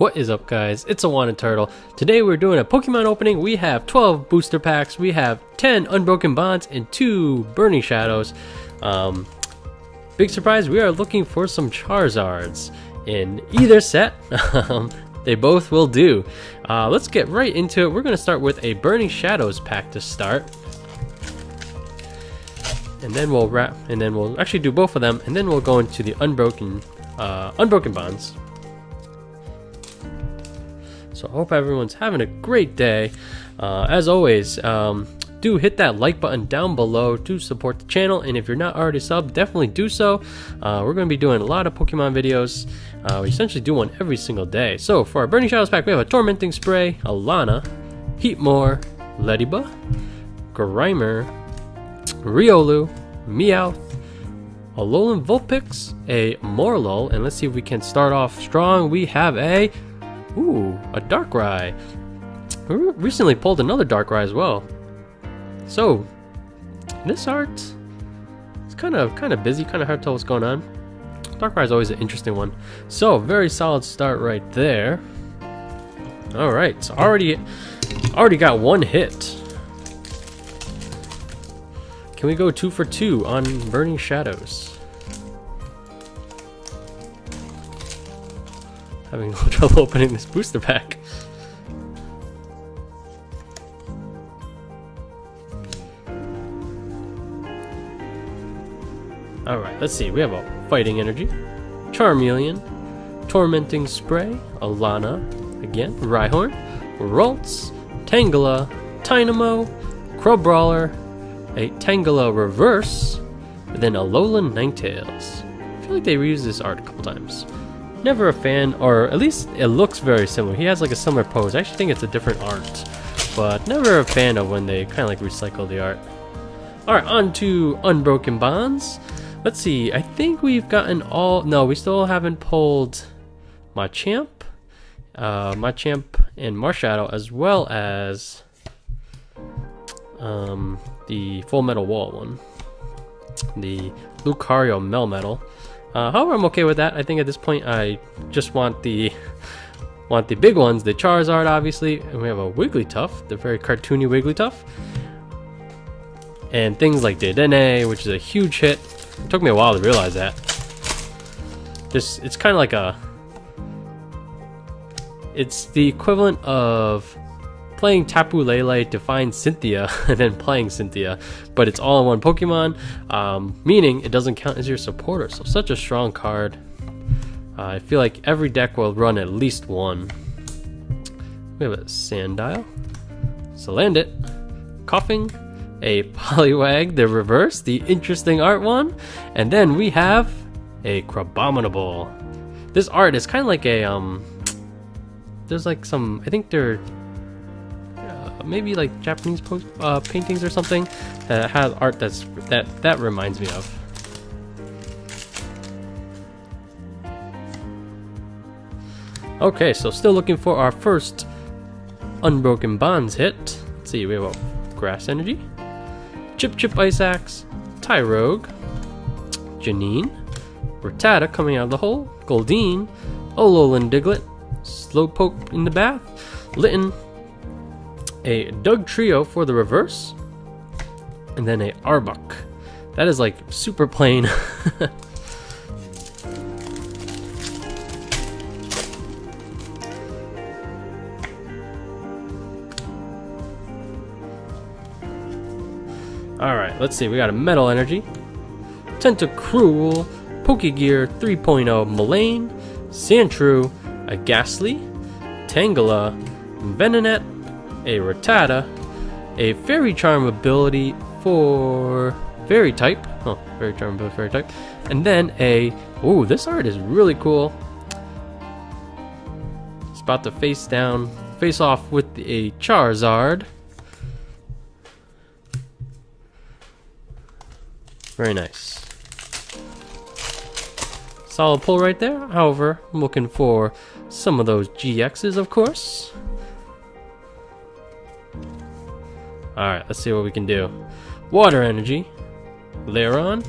What is up, guys? It's iWAHnnaTurtle. Today we're doing a Pokemon opening. We have 12 booster packs, we have 10 Unbroken Bonds, and 2 Burning Shadows. Big surprise, we are looking for some Charizards in either set. They both will do. Let's get right into it. We're going to start with a Burning Shadows pack to start. And then we'll wrap, and then we'll actually do both of them, and then we'll go into the Unbroken Bonds. So I hope everyone's having a great day. As always, do hit that like button down below to support the channel. And if you're not already subbed, definitely do so. We're going to be doing a lot of Pokemon videos. We essentially do one every single day. So for our Burning Shadows pack, we have a Tormenting Spray, Alana, Heatmore, Ledyba, Grimer, Riolu, Meowth, Alolan Vulpix, a Morlul. And let's see if we can start off strong. We have a... Ooh, a Darkrai. We recently pulled another Darkrai as well. So, this art, it's kind of busy, kind of hard to tell what's going on. Darkrai is always an interesting one. So, very solid start right there. All right, so already got one hit. Can we go 2 for 2 on Burning Shadows? Having a little trouble opening this booster pack. Alright, let's see. We have a Fighting Energy, Charmeleon, Tormenting Spray, Alana, again, Rhyhorn, Ralts, Tangela, Tynamo, Crabrawler, a Tangela Reverse, then Alolan Ninetales. I feel like they reused this art a couple times. Never a fan, or at least it looks very similar. He has like a similar pose. I actually think it's a different art, but never a fan of when they kind of like recycle the art. All right, on to Unbroken Bonds. Let's see, I think we've gotten all, no, we still haven't pulled Machamp and Marshadow, as well as the Full Metal Wall one, the Lucario Melmetal. However, I'm okay with that. I think at this point I just want the big ones, the Charizard obviously, and we have a Wigglytuff, the very cartoony Wigglytuff, and things like Dedenne, which is a huge hit. It took me a while to realize that. Just, it's kind of like a, it's the equivalent of playing Tapu Lele to find Cynthia and then playing Cynthia, but it's all in one Pokemon, meaning it doesn't count as your supporter. So such a strong card. I feel like every deck will run at least one. We have a Sandile, Salandit, Coughing, a Poliwag, the reverse, the interesting art one, and then we have a Crabominable. This art is kind of like a there's like some, I think they're maybe like Japanese paintings or something that has art that's that reminds me of. Okay, so still looking for our first Unbroken Bonds hit. Let's see, we have a Grass Energy, Chip Ice Axe, Tyrogue, Janine, Rattata coming out of the hole, Goldeen, Alolan Diglett, Slowpoke in the bath, Litten, a Dug Trio for the reverse, and then a Arbok. That is like super plain. Alright, let's see, we got a Metal Energy, Tentacruel, Pokegear 3.0 Mulane, Sandshrew, a Ghastly, Tangela, Venonat, a Rattata, a Fairy Charm ability for Fairy type. Oh, Fairy Charm ability, Fairy type. And then a, ooh, this art is really cool. It's about to face down, face off with a Charizard. Very nice. Solid pull right there. However, I'm looking for some of those GXs, of course. Alright, let's see what we can do. Water Energy, Aron,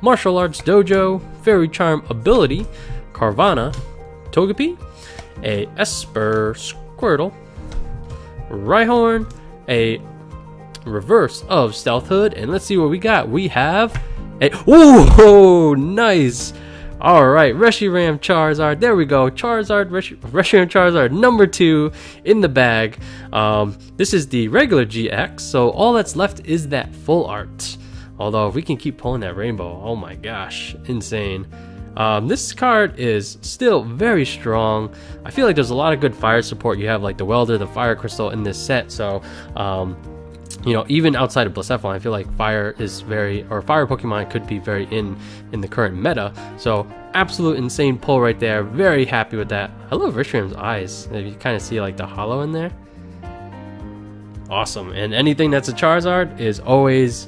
Martial Arts Dojo, Fairy Charm ability, Carvana, Togepi, a Esper Squirtle, Rhyhorn, a reverse of Stealth Hood, and let's see what we got. We have a... Ooh, nice! Alright, Reshiram Charizard. There we go. Charizard, Reshiram Charizard number 2 in the bag. This is the regular GX, so all that's left is that full art. Although, if we can keep pulling that rainbow, oh my gosh, insane. This card is still very strong. I feel like there's a lot of good fire support. You have like the Welder, the Fire Crystal in this set, so... you know, even outside of Blacephalon, I feel like fire is very, or fire Pokemon could be very in the current meta. So absolute insane pull right there. Very happy with that. I love Reshiram's eyes. You kind of see like the hollow in there. Awesome. And anything that's a Charizard is always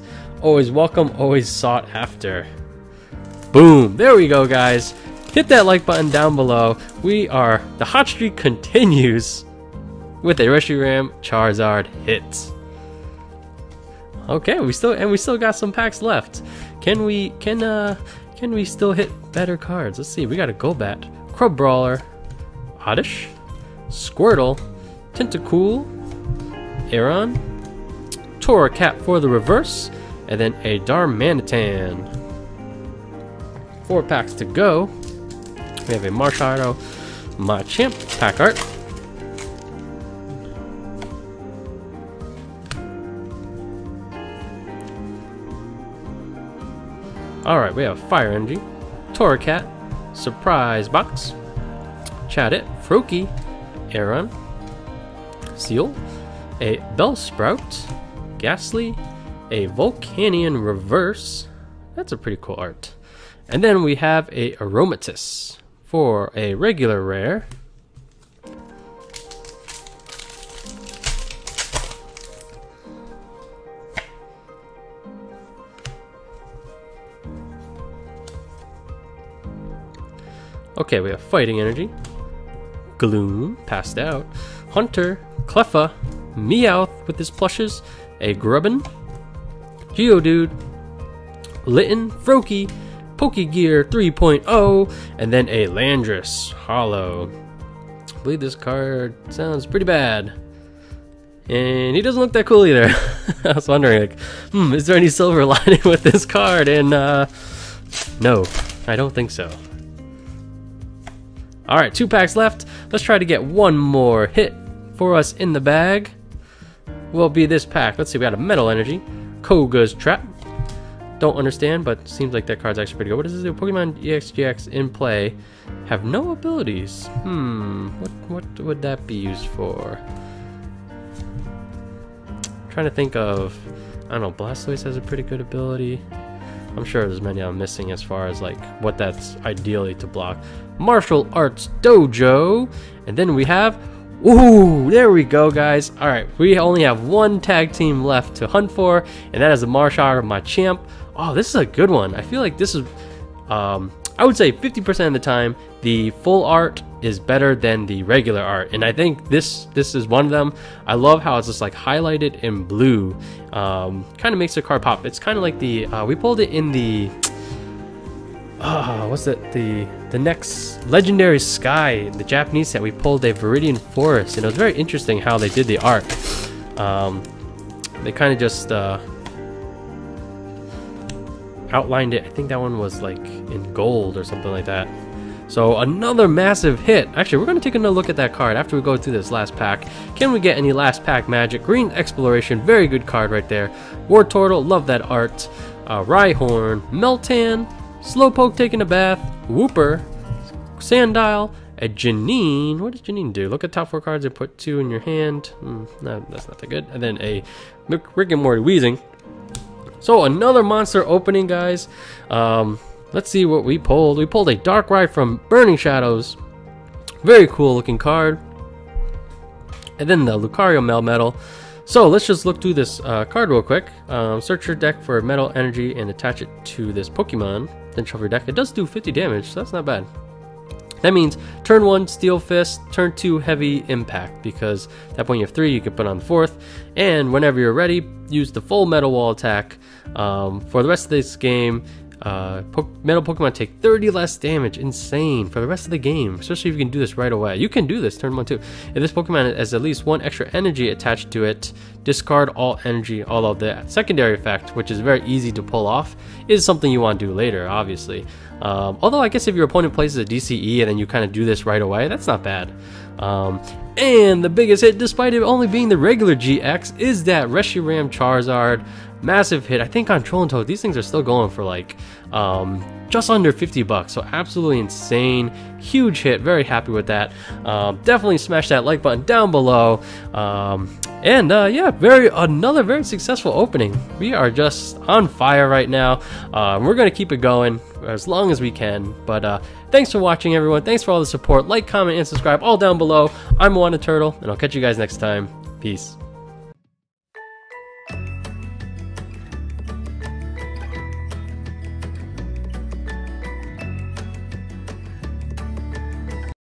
welcome, always sought after. Boom. There we go, guys. Hit that like button down below. We are, the hot streak continues with a Reshiram Charizard hit. Okay, we still got some packs left. Can we still hit better cards? Let's see. We got a Golbat, Crabrawler, Oddish, Squirtle, Tentacool, Aron, Torracat for the reverse, and then a Darmanitan. 4 packs to go. We have a Marshadow, Machamp pack art. Alright, we have Fire Energy, Torracat, Surprise Box, Chatot, Froakie, Aron, Seal, a Bellsprout, Ghastly, a Volcanion Reverse. That's a pretty cool art. And then we have a Aromatisse for a regular rare. Okay, we have Fighting Energy, Gloom, passed out, Hunter, Cleffa, Meowth with his plushes, a Grubbin, Geodude, Litten, Froakie, Pokegear 3.0, and then a Landris Hollow. I believe this card sounds pretty bad. And he doesn't look that cool either. I was wondering, like, is there any silver lining with this card? And no, I don't think so. Alright, 2 packs left. Let's try to get one more hit for us in the bag. Will be this pack. Let's see, we got a Metal Energy, Koga's Trap. Don't understand, but seems like that card's actually pretty good. What is this? Pokemon EXGX in play have no abilities. What would that be used for? I'm trying to think of, I don't know, Blastoise has a pretty good ability. I'm sure there's many I'm missing as far as like what that's ideally to block. Martial Arts Dojo, and then we have, ooh, there we go, guys. All right, we only have one tag team left to hunt for, and that is the Marshadow, Machamp. Oh, this is a good one. I feel like this is, I would say 50% of the time, the full art is better than the regular art, and I think this is one of them. I love how it's just like highlighted in blue. Kind of makes the card pop. It's kind of like the we pulled it in the what's that, the next Legendary Sky, the Japanese set. We pulled a Viridian Forest, and it was very interesting how they did the art. They kind of just outlined it. I think that one was like in gold or something like that. So another massive hit. Actually, we're going to take another look at that card after we go through this last pack. Can we get any last pack magic? Green Exploration, very good card right there. Wartortle, love that art. Rhyhorn, Meltan, Slowpoke taking a bath, Wooper, Sandile, a Janine. What does Janine do? Look at top 4 cards and put 2 in your hand. No, that's not that good. And then a Rick and Morty Weezing. So another monster opening, guys. Let's see what we pulled. We pulled a Darkrai from Burning Shadows. Very cool looking card. And then the Lucario Melmetal. So let's just look through this card real quick. Search your deck for Metal Energy and attach it to this Pokemon. Then shuffle your deck. It does do 50 damage, so that's not bad. That means turn 1, Steel Fist, turn 2, Heavy Impact, because at that point you have 3, you can put on the 4th, and whenever you're ready, use the Full Metal Wall attack for the rest of this game. Metal Pokemon take 30 less damage, insane, for the rest of the game, especially if you can do this right away. You can do this turn 1, 2. If this Pokemon has at least one extra energy attached to it, discard all energy, all of that. Secondary effect, which is very easy to pull off, is something you want to do later, obviously. Although I guess if your opponent places a DCE and then you kind of do this right away, that's not bad. And the biggest hit, despite it only being the regular GX, is that Reshiram Charizard. Massive hit. I think on Troll and Toad, these things are still going for like just under $50, so absolutely insane. Huge hit, very happy with that. Definitely smash that like button down below. Yeah, another very successful opening. We are just on fire right now. We're gonna keep it going as long as we can, but thanks for watching, everyone. Thanks for all the support. Like, comment, and subscribe all down below. I'm iWAHnnaTurtle, and I'll catch you guys next time. Peace.